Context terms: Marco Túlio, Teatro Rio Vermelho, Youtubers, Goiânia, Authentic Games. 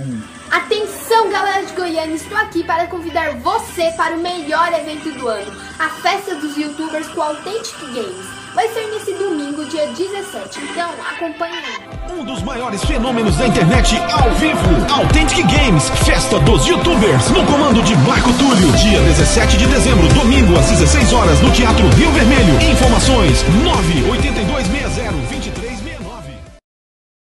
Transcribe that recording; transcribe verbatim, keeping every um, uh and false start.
Hum. Atenção, galera de Goiânia, estou aqui para convidar você para o melhor evento do ano, a festa dos youtubers com Authentic Games. Vai ser nesse domingo, dia dezessete, então acompanhe aí. Um dos maiores fenômenos da internet ao vivo, Authentic Games, festa dos youtubers, no comando de Marco Túlio, dia dezessete de dezembro, domingo às dezesseis horas, no Teatro Rio Vermelho. Informações nove oitenta e dois